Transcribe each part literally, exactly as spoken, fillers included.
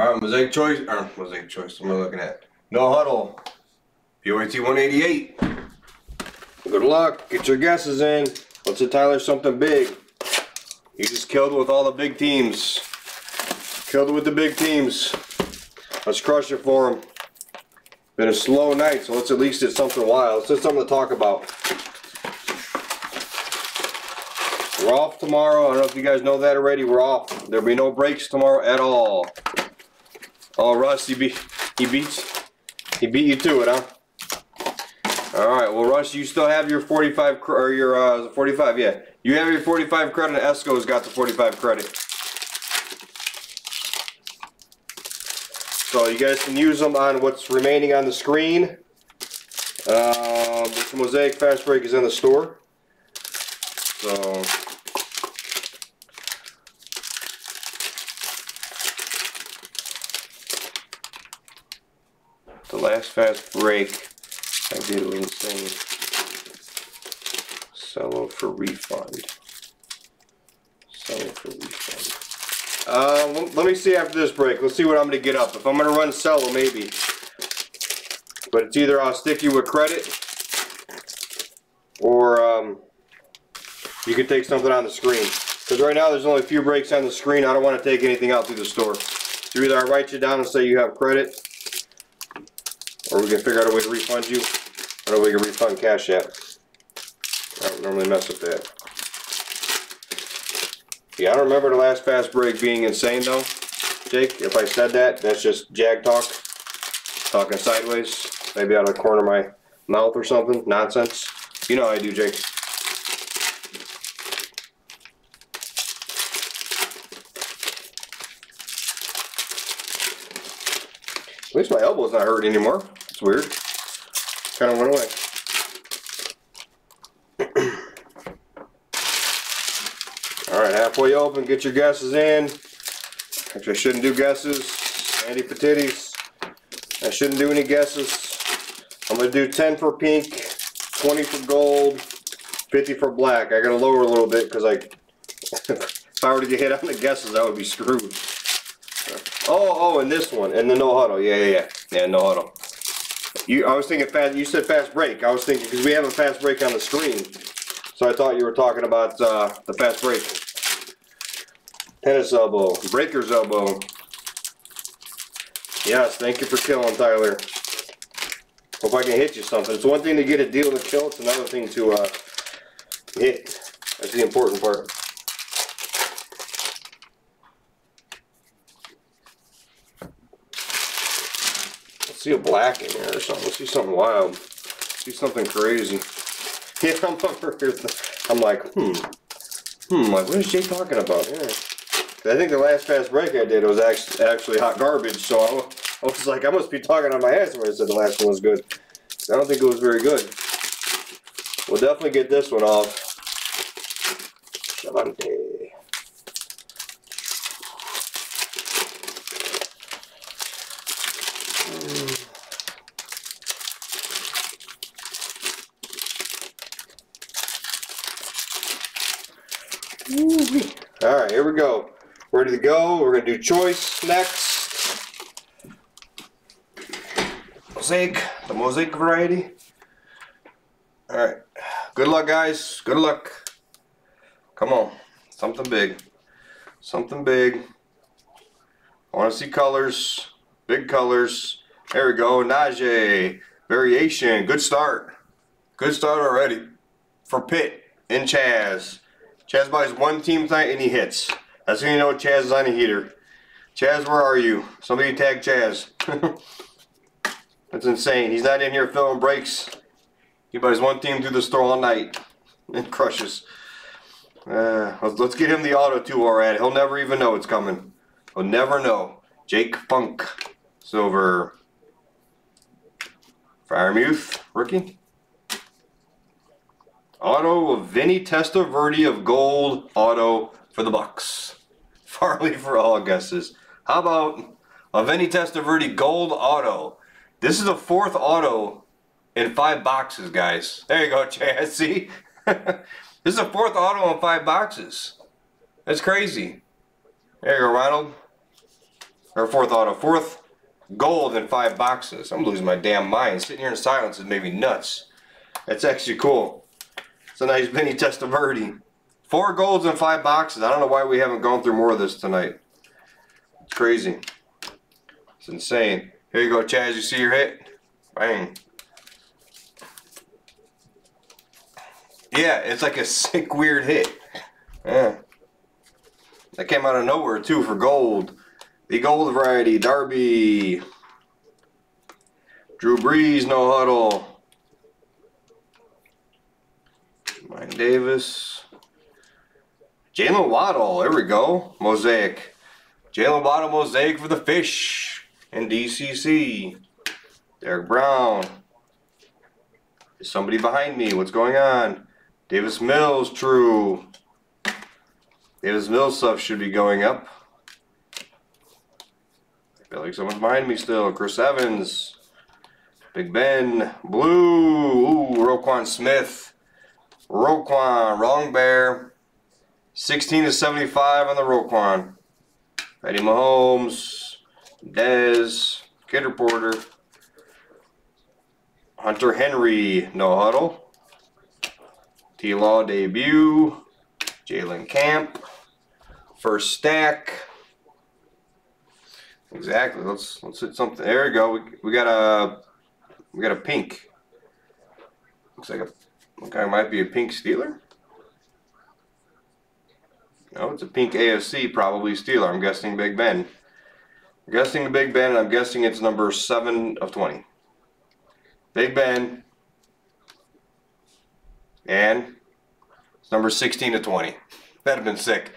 All right, Mosaic Choice, or Mosaic Choice, what am I looking at? No Huddle, P Y T one eighty-eight. Good luck, get your guesses in. What's it, Tyler? Something big. You just killed with all the big teams. Killed with the big teams. Let's crush it for them. Been a slow night, so let's at least get something wild. Let's get something to talk about. We're off tomorrow. I don't know if you guys know that already. We're off. There'll be no breaks tomorrow at all. Oh, Russ, he beat, he beats, he beat you to it, huh? All right. Well, Russ, you still have your forty-five or your uh, forty-five? Yeah, you have your forty-five credit. And Esco's got the forty-five credit. So you guys can use them on what's remaining on the screen. Uh, the Mosaic Fast Break is in the store. So. The last fast break, I did a little thing. Sell for refund. Sell for refund. Uh, let me see after this break. Let's see what I'm going to get up. If I'm going to run Cello, maybe. But it's either I'll stick you with credit, or um, you can take something on the screen. Because right now there's only a few breaks on the screen. I don't want to take anything out through the store. So either I write you down and say you have credit, or we can figure out a way to refund you. I don't know if we can refund Cash App. I don't normally mess with that. Yeah, I don't remember the last fast break being insane though, Jake. If I said that, that's just jag talk, talking sideways, maybe out of the corner of my mouth or something, nonsense. You know how I do, Jake. At least my elbow's not hurt anymore. It's weird. Kind of went away. Alright, halfway open, get your guesses in. Actually, I shouldn't do guesses. Andy Petitti's. I shouldn't do any guesses. I'm going to do ten for pink, twenty for gold, fifty for black. I got to lower a little bit because I, if I were to get hit on the guesses, I would be screwed. Oh, oh, and this one, and the no huddle. Yeah, yeah, yeah. Yeah, no huddle. You, I was thinking fast, you said fast break. I was thinking, because we have a fast break on the screen. So I thought you were talking about uh, the fast break. Tennis elbow, breaker's elbow. Yes, thank you for killing, Tyler. Hope I can hit you something. It's one thing to get a deal to kill, it's another thing to uh, hit. That's the important part. Let's see a black in there or something. Let's see something wild. Let's see something crazy. Yeah, I'm over here. I'm like, hmm. Hmm, like, what is Jay talking about? Yeah. I think the last fast break I did was actually, actually hot garbage, so I, I was like, I must be talking on my ass when I said the last one was good. I don't think it was very good. We'll definitely get this one off. Devonta. Alright, here we go. Ready to go. We're going to do choice next. Mosaic. The Mosaic variety. Alright. Good luck, guys. Good luck. Come on. Something big. Something big. I want to see colors. Big colors. There we go. Najee. Variation. Good start. Good start already. For Pitt and Chaz. Chaz buys one team tonight and he hits. That's when you know Chaz is on a heater. Chaz, where are you? Somebody tag Chaz. That's insane. He's not in here filling breaks. He buys one team through the store all night and crushes. Uh, let's, let's get him the auto too while we're at it. He'll never even know it's coming. He'll never know. Jake Funk. Silver. Fryermuth. Rookie. Auto of Vinnie Testaverde of gold auto for the Bucks. Farley for all guesses. How about a Vinnie Testaverde gold auto? This is the fourth auto in five boxes, guys. There you go, Chaz. See? This is the fourth auto in five boxes. That's crazy. There you go, Ronald. or fourth auto, fourth gold in five boxes. I'm losing my damn mind. Sitting here in silence is maybe nuts. That's actually cool. So now he's Vinnie Testaverde. Four golds in five boxes. I don't know why we haven't gone through more of this tonight. It's crazy. It's insane. Here you go, Chaz. You see your hit? Bang. Yeah, it's like a sick, weird hit. Yeah. That came out of nowhere, too, for gold. The gold variety, Darby. Drew Brees, no huddle. Mike Davis. Jalen Waddle, there we go. Mosaic. Jalen Waddle, Mosaic for the fish. And D C C. Derek Brown. Is somebody behind me? What's going on? Davis Mills, true. Davis Mills stuff should be going up. I feel like someone's behind me still. Chris Evans. Big Ben. Blue. Ooh, Roquan Smith. Roquan. Wrong bear. sixteen to seventy-five on the Roquan. Patty Mahomes. Dez. Kid Reporter. Hunter Henry. No huddle. T Law debut. Jalen Camp. First stack. Exactly. Let's let's hit something. There we go. We we got a we got a pink. Looks like a looks like it might be a pink Steeler. No, it's a pink A F C probably Steeler. I'm guessing Big Ben. I'm guessing the Big Ben, and I'm guessing it's number seven of twenty. Big Ben. And it's number sixteen to twenty. That'd have been sick.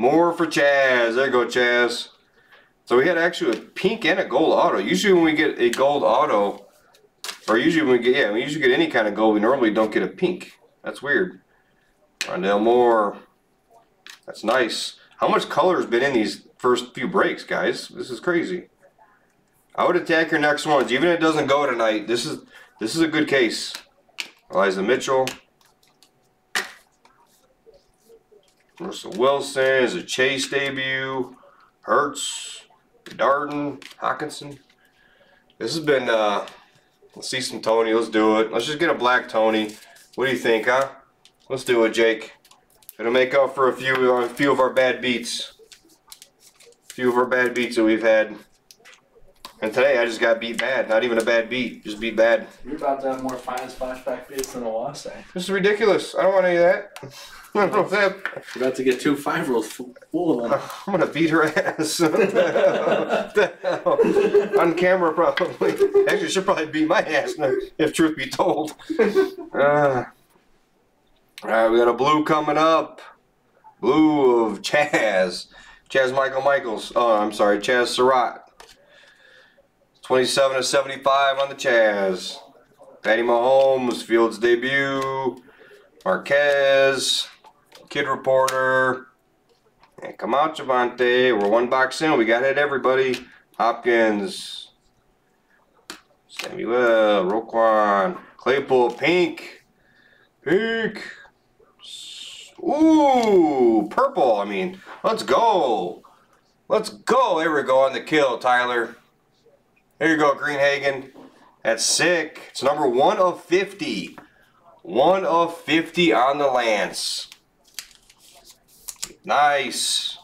More for Chaz. There you go, Chaz. So we had actually a pink and a gold auto. Usually when we get a gold auto, or usually when we get, yeah, we usually get any kind of gold, we normally don't get a pink. That's weird. Rondell Moore. That's nice. How much color has been in these first few breaks, guys? This is crazy. I would attack your next ones. Even if it doesn't go tonight, this is this is a good case. Elijah Mitchell. Russell Wilson is a Chase debut. Hurts. Darden, Hockenson. This has been, uh, let's see some Tony. Let's do it. Let's just get a black Tony. What do you think, huh? Let's do it, Jake. It'll make up for a few, a few of our bad beats. A few of our bad beats that we've had. And today I just got beat bad. Not even a bad beat. Just beat bad. You're about to have more finest flashback beats than a loss, eh? This is ridiculous. I don't want any of that. I don't know if that... You're about to get two five-year-olds full of them. I'm going to beat her ass. What the hell? On camera, probably. Actually, she'll probably beat my ass, if truth be told. Uh, all right, we got a blue coming up. Blue of Chaz. Chaz Michael Michaels. Oh, I'm sorry. Chaz Surratt. twenty-seven to seventy-five on the Chaz. Patty Mahomes, Fields debut. Marquez, Kid Reporter, and come out, Javante. We're one box in. We got it, everybody. Hopkins, Samuel, Roquan, Claypool, pink, pink. Ooh, purple. I mean, let's go. Let's go. There we go on the kill, Tyler. There you go, Greenhagen. That's sick. It's number one of fifty. one of fifty on the Lance. Nice.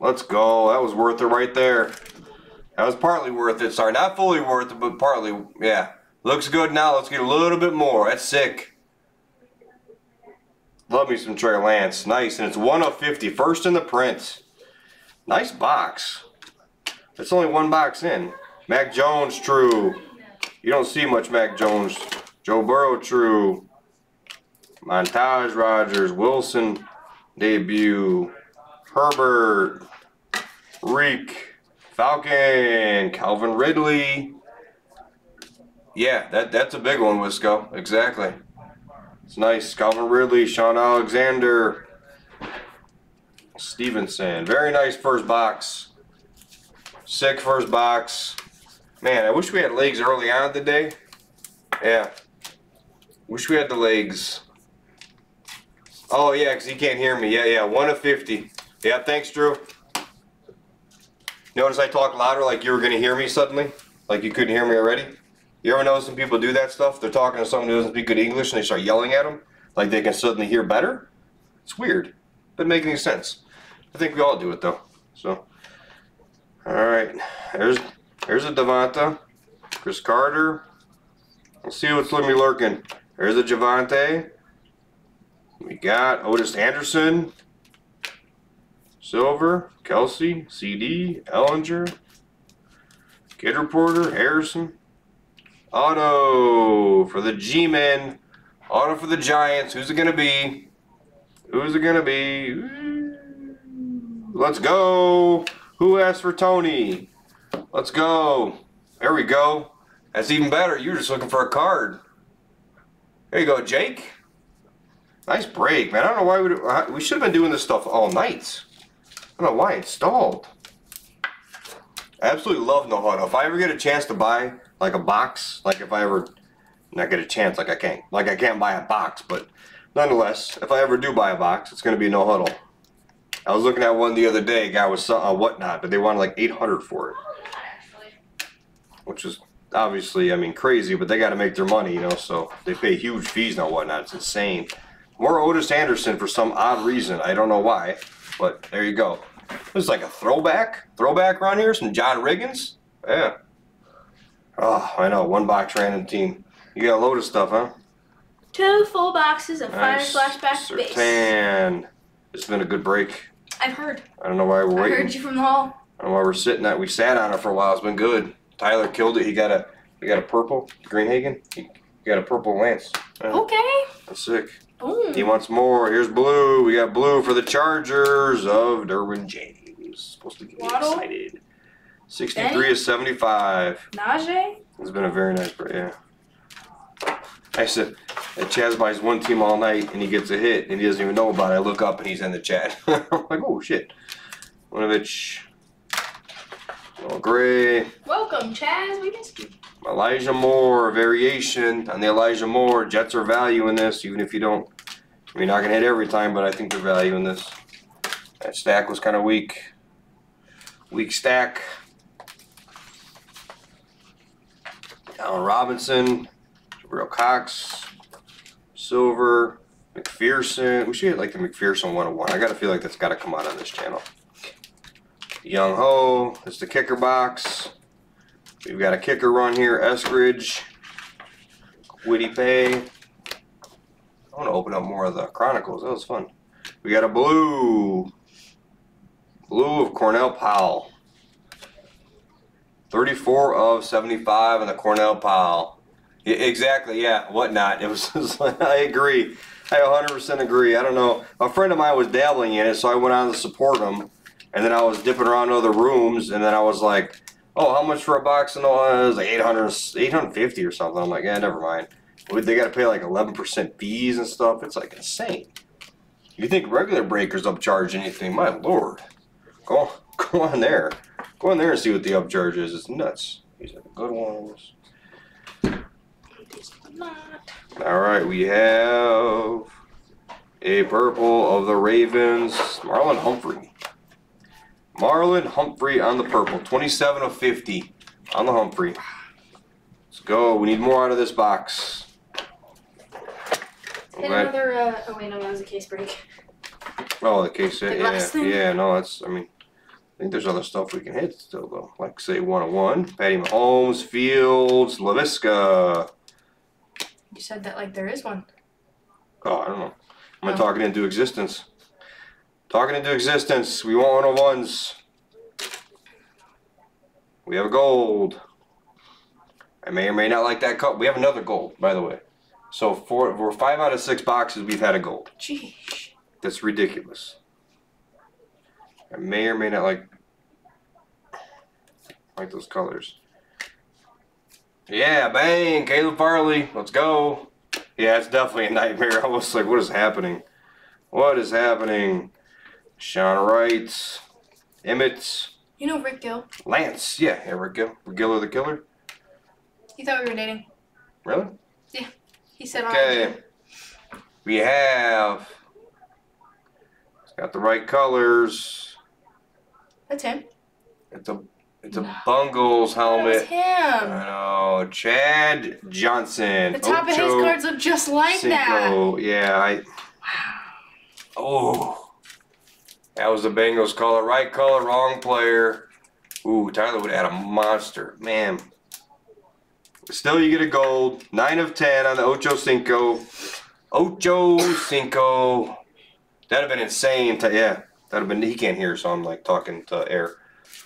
Let's go. That was worth it right there. That was partly worth it. Sorry, not fully worth it, but partly, yeah. Looks good now. Let's get a little bit more. That's sick. Love me some Trey Lance. Nice. And it's one of fifty. First in the print. Nice box. It's only one box in. Mac Jones, true. You don't see much Mac Jones. Joe Burrow, true. Montage, Rogers. Wilson, debut. Herbert. Reek. Falcon. Calvin Ridley. Yeah, that, that's a big one, Wisco. Exactly. It's nice. Calvin Ridley. Sean Alexander. Stevenson. Very nice first box. Sick first box. Man, I wish we had legs early on today. Yeah. Wish we had the legs. Oh, yeah, because he can't hear me. Yeah, yeah, one of fifty. Yeah, thanks, Drew. Notice I talk louder, like you were going to hear me suddenly, like you couldn't hear me already. You ever notice when people do that stuff? They're talking to someone who doesn't speak good English and they start yelling at them, like they can suddenly hear better? It's weird. Doesn't make any sense. I think we all do it though. So, all right, there's there's a Devonta, Chris Carter. Let's see what's going to be lurking. There's a Javante. We got Otis Anderson, Silver, Kelsey, C D, Ellinger, Kid Reporter, Harrison. Auto for the G-Men. Auto for the Giants. Who's it going to be? Who's it going to be? Let's go. Who asked for Tony? Let's go. There we go. That's even better. You were just looking for a card. There you go, Jake. Nice break, man. I don't know why we, do, we should have been doing this stuff all night. I don't know why it stalled. I absolutely love No Huddle. If I ever get a chance to buy like a box, like if I ever not get a chance, like I can't, like I can't buy a box, but nonetheless, if I ever do buy a box, it's gonna be No Huddle. I was looking at one the other day, a guy was uh, whatnot, but they wanted like eight hundred for it, which is obviously, I mean, crazy, but they got to make their money, you know, so they pay huge fees and whatnot. It's insane. More Otis Anderson for some odd reason. I don't know why, but there you go. This is like a throwback, throwback around here. Some John Riggins. Yeah. Oh, I know. One box random team. You got a load of stuff, huh? Two full boxes of nice. Fire Flashback Base. Sertan. It's been a good break. I've heard. I don't know why we're waiting. I heard you from the hall. I don't know why we're sitting at. We sat on it for a while. It's been good. Tyler killed it. He got a he got a purple Greenhagen. He got a purple Lance. Yeah. Okay. That's sick. Ooh. He wants more. Here's blue. We got blue for the Chargers of Derwin James. Supposed to get Waddle. Excited. sixty-three of seventy-five. Najee. It's been a very nice break. Yeah. I said, Chaz buys one team all night and he gets a hit and he doesn't even know about it. I look up and he's in the chat. I'm like, oh shit. One of it's. Oh, gray. Welcome, Chaz. We missed you. Elijah Moore, variation on the Elijah Moore. Jets are value in this, even if you don't. You're not going to hit every time, but I think they're value in this. That stack was kind of weak. Weak stack. Allen Robinson, Jabril Cox, Silver, McPherson. We should hit like the McPherson one oh one. I got to feel like that's got to come out on this channel. Young Ho, it's the kicker box. We've got a kicker run here, Eskridge, Whitty Pay. I want to open up more of the Chronicles, that was fun. We got a blue, blue of Cornell Powell. thirty-four of seventy-five and the Cornell Powell. Yeah, exactly, yeah, whatnot. It was, just, I agree, I one hundred percent agree. I don't know, a friend of mine was dabbling in it, so I went on to support him. And then I was dipping around other rooms, and then I was like, oh, how much for a box? And all that? It was like eight hundred, eight fifty or something. I'm like, yeah, never mind. They got to pay like eleven percent fees and stuff. It's like insane. You think regular breakers upcharge anything? My lord. Go, go on there. Go on there and see what the upcharge is. It's nuts. These are the good ones. All right, we have a purple of the Ravens, Marlon Humphrey. Marlon Humphrey on the purple. twenty-seven of fifty on the Humphrey. Let's go. We need more out of this box. Hit another, uh, oh wait, no, that was a case break. Oh, the case hit, yeah. Yeah, no, that's, I mean, I think there's other stuff we can hit still, though. Like, say, one oh one. Patty Mahomes, Fields, LaVisca. You said that, like, there is one. Oh, I don't know. I'm oh. talking into existence. Talking into existence. We want one oh ones. We have a gold. I may or may not like that cup. We have another gold, by the way. So four, we're five out of six boxes we've had a gold. Jeez. That's ridiculous. I may or may not like like those colors. Yeah, bang, Caleb Farley. Let's go. Yeah, it's definitely a nightmare. I was like, what is happening? What is happening? Sean Wright, Emmett. You know Rick Gill? Lance, yeah, yeah, Rick Gill. Rick Gill or the Killer? He thought we were dating. Really? Yeah, he said all okay, we have, it's got the right colors. That's him. It's a it's a no. Bungles helmet. That was him. I know. Chad Johnson. The top Ocho of his cards look just like Cinco. that. Yeah, I wow. Oh. That was the Bengals color. Right color, wrong player. Ooh, Tyler would add a monster. Man. Still you get a gold. Nine of ten on the Ochocinco. Ochocinco. That'd have been insane to yeah. That'd have been he can't hear, so I'm like talking to air.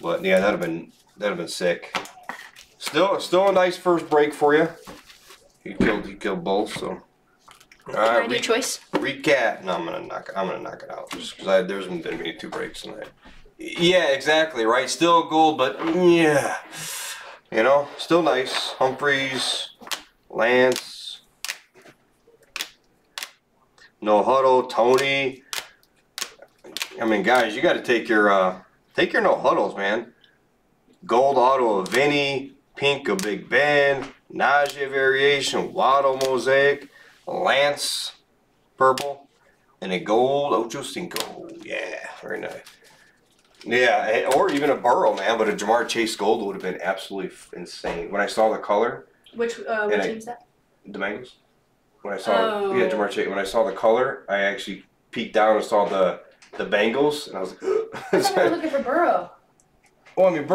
But yeah, that'd have been that'd have been sick. Still still a nice first break for you. He killed he killed both, so all right, I do choice? Recap. No, I'm gonna knock I'm gonna knock it out just because I there's been maybe two breaks tonight. Yeah, exactly, right? Still a goal, but yeah. You know, still nice. Humphreys, Lance, No Huddle, Tony. I mean, guys, you got to take your uh, take your no huddles, man. Gold auto of Vinnie, pink of Big Ben, Najee variation, Waddle mosaic, Lance purple, and a gold Ochocinco. Yeah, very nice. Yeah, or even a Burrow, man. But a Jamar Chase gold would have been absolutely insane. When I saw the color, which uh, which team is that? The Bengals. When I saw oh. yeah Jamar Chase, when I saw the color, I actually peeked down and saw the. The Bengals, and I was like, I thought they were looking for Burrow. Well, I mean, Burrow